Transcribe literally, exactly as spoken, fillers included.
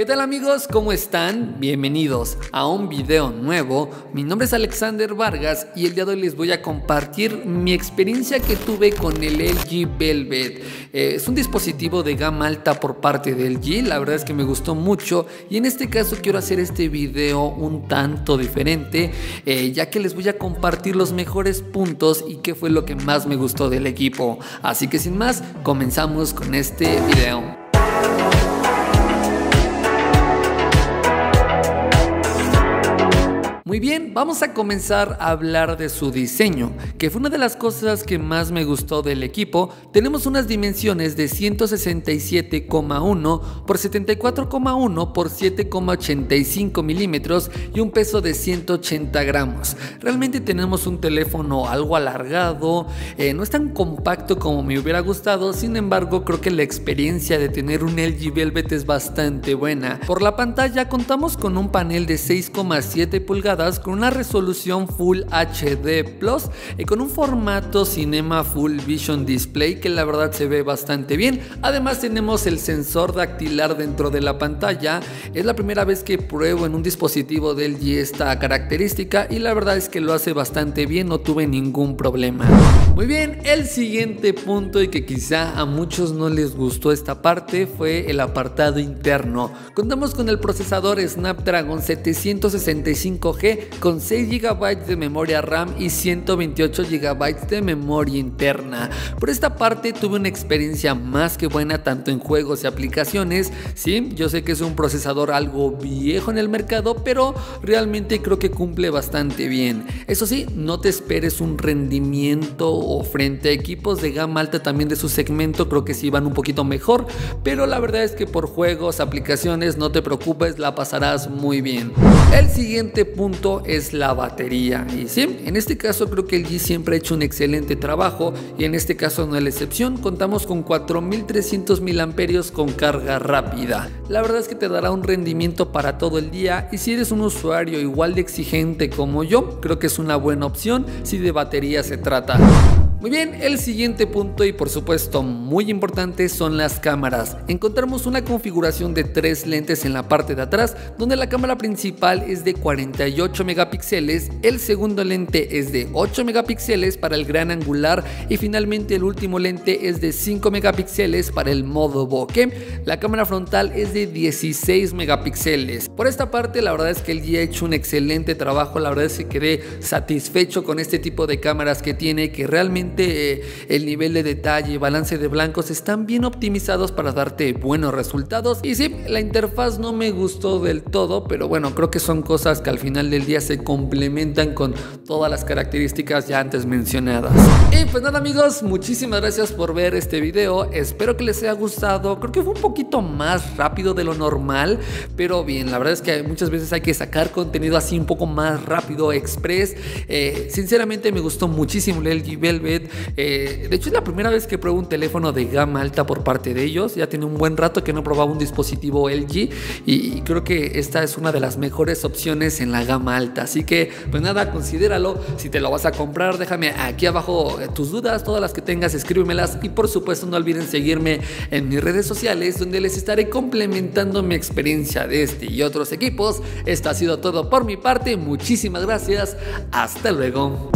¿Qué tal amigos? ¿Cómo están? Bienvenidos a un video nuevo. Mi nombre es Alexander Vargas y el día de hoy les voy a compartir mi experiencia que tuve con el L G Velvet. Eh, es un dispositivo de gama alta por parte de L G, la verdad es que me gustó mucho y en este caso quiero hacer este video un tanto diferente, eh, ya que les voy a compartir los mejores puntos y qué fue lo que más me gustó del equipo. Así que sin más, comenzamos con este video. Muy bien, vamos a comenzar a hablar de su diseño, que fue una de las cosas que más me gustó del equipo. Tenemos unas dimensiones de ciento sesenta y siete coma uno por setenta y cuatro coma uno por siete coma ochenta y cinco milímetros y un peso de ciento ochenta gramos. Realmente tenemos un teléfono algo alargado, eh, no es tan compacto como me hubiera gustado, sin embargo creo que la experiencia de tener un L G Velvet es bastante buena. Por la pantalla contamos con un panel de seis coma siete pulgadas con una resolución Full H D Plus y con un formato Cinema Full Vision Display que la verdad se ve bastante bien. Además tenemos el sensor dactilar dentro de la pantalla. Es la primera vez que pruebo en un dispositivo de L G esta característica y la verdad es que lo hace bastante bien, no tuve ningún problema. Muy bien, el siguiente punto y que quizá a muchos no les gustó esta parte fue el apartado interno. Contamos con el procesador Snapdragon setecientos sesenta y cinco G con seis gigabytes de memoria RAM y ciento veintiocho gigabytes de memoria interna. Por esta parte tuve una experiencia más que buena tanto en juegos y aplicaciones. Sí, yo sé que es un procesador algo viejo en el mercado, pero realmente creo que cumple bastante bien. Eso sí, no te esperes un rendimiento o frente a equipos de gama alta también de su segmento, creo que sí van un poquito mejor, pero la verdad es que por juegos, aplicaciones, no te preocupes, la pasarás muy bien. El siguiente punto es la batería y sí, en este caso creo que el L G siempre ha hecho un excelente trabajo y en este caso no es la excepción. Contamos con cuatro mil trescientos miliamperios con carga rápida. La verdad es que te dará un rendimiento para todo el día y si eres un usuario igual de exigente como yo, creo que es una buena opción si de batería se trata. Muy bien, el siguiente punto y por supuesto muy importante son las cámaras. Encontramos una configuración de tres lentes en la parte de atrás, donde la cámara principal es de cuarenta y ocho megapíxeles, el segundo lente es de ocho megapíxeles para el gran angular y finalmente el último lente es de cinco megapíxeles para el modo bokeh. La cámara frontal es de dieciséis megapíxeles. Por esta parte la verdad es que el L G ha hecho un excelente trabajo, la verdad es que quedé satisfecho con este tipo de cámaras que tiene, que realmente Eh, el nivel de detalle y balance de blancos están bien optimizados para darte buenos resultados. Y sí, la interfaz no me gustó del todo, pero bueno, creo que son cosas que al final del día se complementan con todas las características ya antes mencionadas. Y pues nada amigos, muchísimas gracias por ver este video, espero que les haya gustado. Creo que fue un poquito más rápido de lo normal, pero bien, la verdad es que muchas veces hay que sacar contenido así un poco más rápido, express. eh, Sinceramente me gustó muchísimo el L G Velvet. Eh, de hecho es la primera vez que pruebo un teléfono de gama alta por parte de ellos. Ya tiene un buen rato que no probaba un dispositivo L G y, y creo que esta es una de las mejores opciones en la gama alta. Así que pues nada, considéralo. Si te lo vas a comprar, déjame aquí abajo tus dudas, todas las que tengas, escríbemelas. Y por supuesto no olviden seguirme en mis redes sociales, donde les estaré complementando mi experiencia de este y otros equipos. Esto ha sido todo por mi parte, muchísimas gracias, hasta luego.